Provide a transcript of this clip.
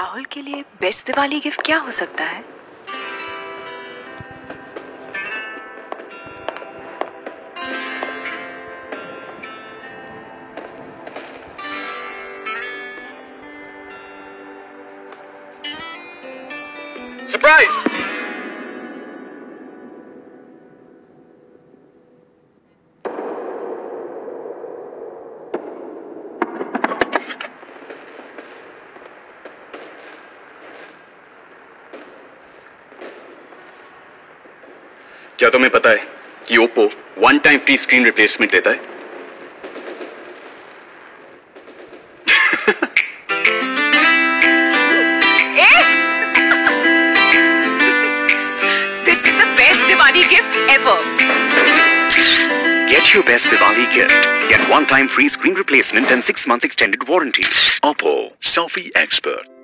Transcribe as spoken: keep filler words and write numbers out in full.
राहुल के लिए बेस्ट दिवाली गिफ्ट क्या हो सकता है? सरप्राइज! क्या तुम्हें पता है कि Oppo one time free screen replacement देता है? This is the best Diwali gift ever. Get your best Diwali gift. Get one time free screen replacement and six months extended warranty. Oppo, selfie expert.